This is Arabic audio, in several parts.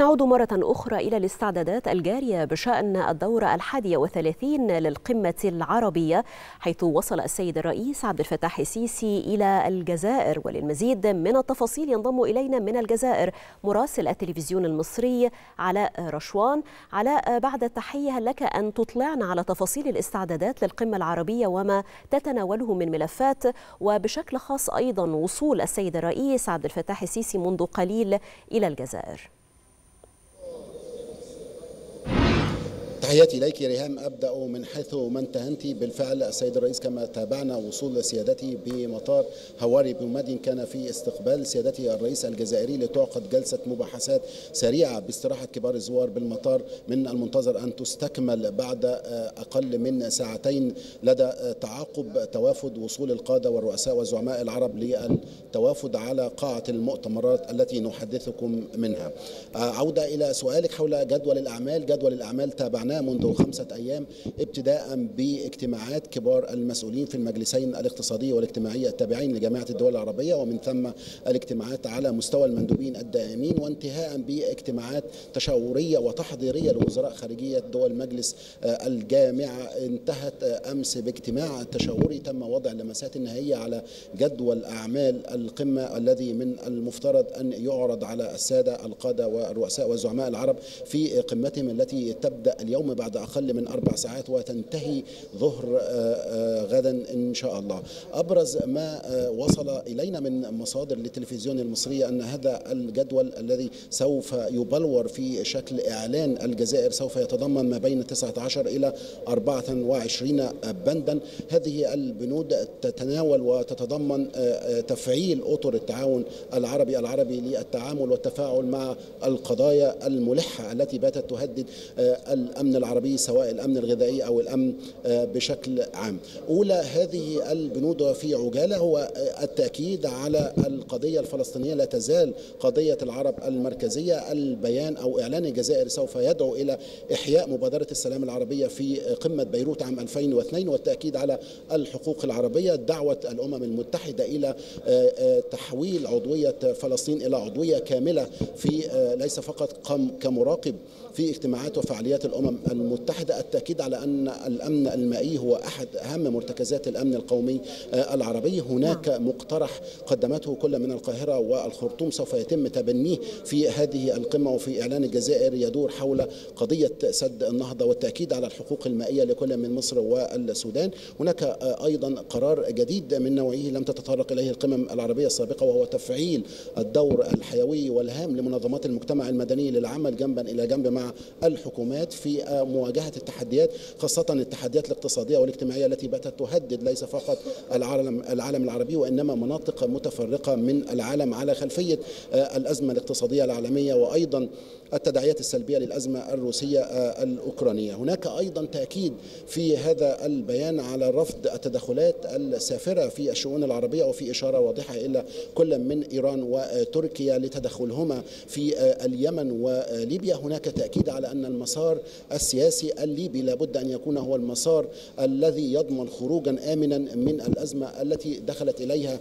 نعود مرة أخرى إلى الاستعدادات الجارية بشأن الدورة 31 للقمة العربية، حيث وصل السيد الرئيس عبد الفتاح السيسي إلى الجزائر. وللمزيد من التفاصيل ينضم إلينا من الجزائر مراسل التلفزيون المصري علاء رشوان. علاء، بعد التحية، هل لك أن تطلعنا على تفاصيل الاستعدادات للقمة العربية وما تتناوله من ملفات، وبشكل خاص أيضا وصول السيد الرئيس عبد الفتاح السيسي منذ قليل إلى الجزائر؟ تحياتي إليك يا ريهام. أبدأ من حيث ما انتهنت. بالفعل السيد الرئيس كما تابعنا وصول سيادته بمطار هواري بومدين، كان في استقبال سيادته الرئيس الجزائري لتعقد جلسة مباحثات سريعة باستراحة كبار الزوار بالمطار، من المنتظر أن تستكمل بعد أقل من ساعتين لدى تعاقب توافد وصول القادة والرؤساء وزعماء العرب للتوافد على قاعة المؤتمرات التي نحدثكم منها. عودة إلى سؤالك حول جدول الأعمال. جدول الأعمال تابعنا منذ 5 أيام، ابتداء باجتماعات كبار المسؤولين في المجلسين الاقتصادية والاجتماعية التابعين لجامعة الدول العربية، ومن ثم الاجتماعات على مستوى المندوبين الدائمين، وانتهاء باجتماعات تشاورية وتحضيرية لوزراء خارجية دول مجلس الجامعة. انتهت أمس باجتماع تشاوري تم وضع اللمسات النهائية على جدول أعمال القمة الذي من المفترض أن يعرض على السادة القادة والرؤساء وزعماء العرب في قمتهم التي تبدأ اليوم بعد أقل من 4 ساعات وتنتهي ظهر غدا إن شاء الله. أبرز ما وصل إلينا من مصادر للتلفزيون المصرية أن هذا الجدول الذي سوف يبلور في شكل إعلان الجزائر سوف يتضمن ما بين 19 إلى 24 بندا. هذه البنود تتناول وتتضمن تفعيل أطر التعاون العربي للتعامل والتفاعل مع القضايا الملحة التي باتت تهدد الأمن العربي، سواء الأمن الغذائي أو الأمن بشكل عام. أولى هذه البنود في عجالة هو التأكيد على القضية الفلسطينية، لا تزال قضية العرب المركزية. البيان أو إعلان الجزائر سوف يدعو إلى إحياء مبادرة السلام العربية في قمة بيروت عام 2002 والتأكيد على الحقوق العربية، دعوة الأمم المتحدة إلى تحويل عضوية فلسطين إلى عضوية كاملة في ليس فقط كمراقب في اجتماعات وفعاليات الأمم المتحدة، التأكيد على أن الأمن المائي هو أحد أهم مرتكزات الأمن القومي العربي. هناك مقترح قدمته كل من القاهرة والخرطوم سوف يتم تبنيه في هذه القمة وفي إعلان الجزائر، يدور حول قضية سد النهضة والتأكيد على الحقوق المائية لكل من مصر والسودان. هناك أيضا قرار جديد من نوعه لم تتطرق إليه القمم العربية السابقة، وهو تفعيل الدور الحيوي والهام لمنظمات المجتمع المدني للعمل جنبا إلى جنب مع الحكومات في مواجهة التحديات، خاصة التحديات الاقتصادية والاجتماعية التي باتت تهدد ليس فقط العالم العربي وإنما مناطق متفرقة من العالم على خلفية الأزمة الاقتصادية العالمية وأيضا التداعيات السلبية للأزمة الروسية الأوكرانية. هناك أيضا تأكيد في هذا البيان على رفض التدخلات السافرة في الشؤون العربية، وفي إشارة واضحة إلى كل من إيران وتركيا لتدخلهما في اليمن وليبيا. هناك تأكيد على أن المسار السياسي الليبي لابد أن يكون هو المسار الذي يضمن خروجا آمنا من الأزمة التي دخلت إليها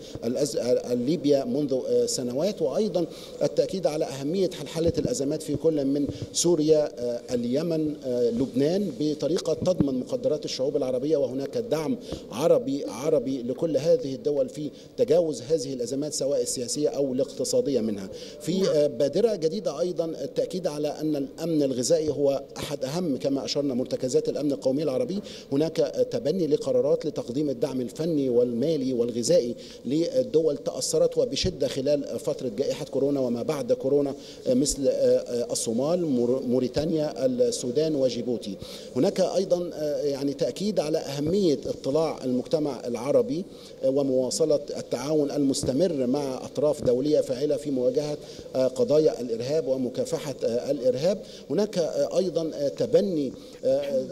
ليبيا منذ سنوات، وأيضا التأكيد على أهمية حل الأزمات في كل من سوريا، اليمن، لبنان، بطريقة تضمن مقدرات الشعوب العربية. وهناك دعم عربي لكل هذه الدول في تجاوز هذه الأزمات سواء السياسية أو الاقتصادية منها. في بادرة جديدة أيضا التأكيد على أن الأمن الغذائي هو أحد أهم كما أشرنا مرتكزات الأمن القومي العربي. هناك تبني لقرارات لتقديم الدعم الفني والمالي والغذائي للدول تأثرت وبشدة خلال فترة جائحة كورونا وما بعد كورونا، مثل الصومال، موريتانيا، السودان وجيبوتي. هناك أيضا تأكيد على أهمية اطلاع المجتمع العربي ومواصلة التعاون المستمر مع أطراف دولية فاعلة في مواجهة قضايا الإرهاب ومكافحة الإرهاب. هناك أيضا تبني تبني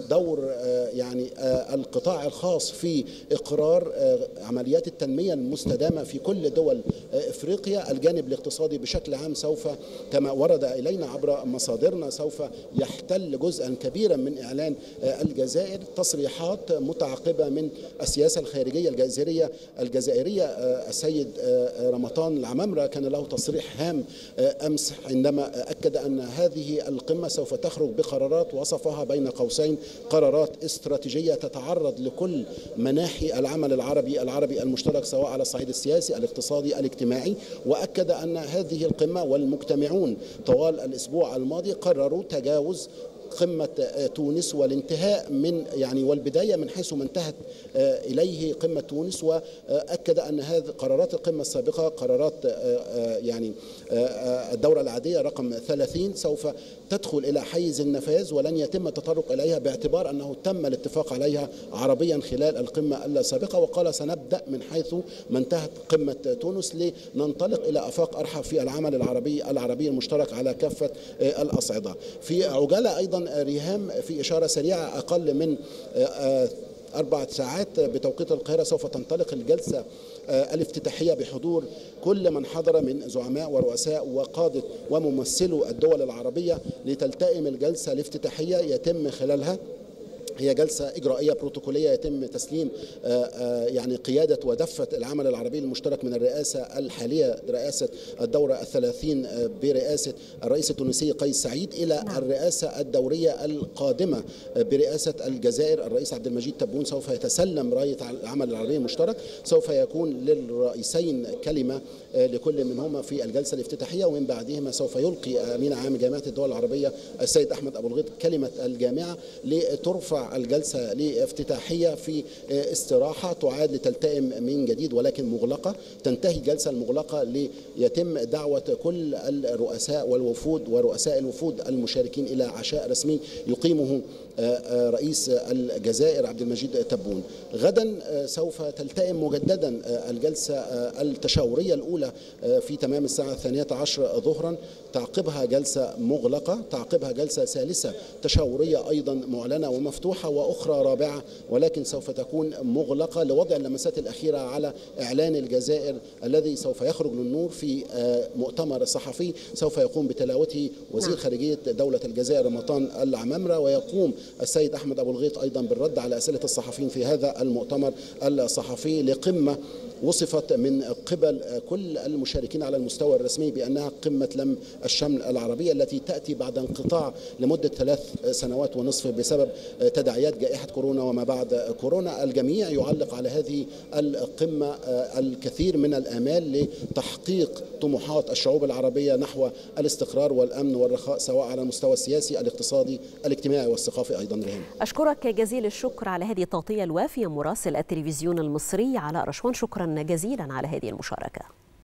دور يعني القطاع الخاص في إقرار عمليات التنمية المستدامة في كل دول إفريقيا. الجانب الاقتصادي بشكل عام سوف كما ورد إلينا عبر مصادرنا سوف يحتل جزءا كبيرا من إعلان الجزائر. تصريحات متعقبة من السياسة الخارجية الجزائرية السيد رمطان لعمامرة كان له تصريح هام أمس عندما أكد أن هذه القمة سوف تخرج بقرارات وصفها بين قوسين قرارات استراتيجية تتعرض لكل مناحي العمل العربي المشترك سواء على الصعيد السياسي الاقتصادي الاجتماعي. وأكد أن هذه القمة والمجتمعون طوال الأسبوع الماضي قرروا تجاوز قمة تونس والانتهاء من يعني والبداية من حيث ما انتهت إليه قمة تونس. وأكد أن هذه قرارات القمة السابقة قرارات يعني الدورة العادية رقم 30 سوف تدخل إلى حيز النفاذ ولن يتم التطرق إليها باعتبار أنه تم الاتفاق عليها عربيا خلال القمة السابقة. وقال سنبدأ من حيث ما انتهت قمة تونس لننطلق إلى آفاق أرحب في العمل العربي المشترك على كافة الأصعدة. في عجالة أيضا ريهام في إشارة سريعة أقل من 4 ساعات بتوقيت القاهرة سوف تنطلق الجلسة الافتتاحية بحضور كل من حضر من زعماء ورؤساء وقادة وممثلو الدول العربية لتلتئم الجلسة الافتتاحية يتم خلالها هي جلسة إجرائية بروتوكولية يتم تسليم يعني قيادة ودفة العمل العربي المشترك من الرئاسة الحالية رئاسة الدورة 30 برئاسة الرئيس التونسي قيس سعيد إلى الرئاسة الدورية القادمة برئاسة الجزائر الرئيس عبد المجيد تبون سوف يتسلم راية العمل العربي المشترك. سوف يكون للرئيسين كلمة لكل منهما في الجلسة الافتتاحية ومن بعدهما سوف يلقي أمين عام جامعة الدول العربية السيد احمد ابو الغيط كلمة الجامعة لترفع الجلسة الافتتاحية في استراحة تعاد لتلتئم من جديد ولكن مغلقة. تنتهي الجلسة المغلقة ليتم دعوة كل الرؤساء والوفود ورؤساء الوفود المشاركين إلى عشاء رسمي يقيمه رئيس الجزائر عبد المجيد تبون. غدا سوف تلتئم مجددا الجلسة التشاورية الأولى في تمام الساعة 12 ظهرا تعقبها جلسة مغلقة تعقبها جلسة ثالثة تشاورية أيضا معلنة ومفتوحة وأخرى رابعة ولكن سوف تكون مغلقة لوضع اللمسات الأخيرة على إعلان الجزائر الذي سوف يخرج للنور في مؤتمر صحفي سوف يقوم بتلاوته وزير خارجية دولة الجزائر رمطان لعمامرة ويقوم السيد أحمد أبو الغيط أيضا بالرد على أسئلة الصحفيين في هذا المؤتمر الصحفي لقمة وصفت من قبل كل المشاركين على المستوى الرسمي بأنها قمة لم الشمل العربية التي تأتي بعد انقطاع لمدة 3.5 سنوات بسبب تداعيات جائحة كورونا وما بعد كورونا. الجميع يعلق على هذه القمة الكثير من الآمال لتحقيق طموحات الشعوب العربية نحو الاستقرار والأمن والرخاء سواء على المستوى السياسي الاقتصادي الاجتماعي والثقافي أيضا. ريهام أشكرك جزيل الشكر على هذه التغطية الوافية. مراسل التلفزيون المصري علاء رشوان شكرا جزيلا على هذه المشاركة.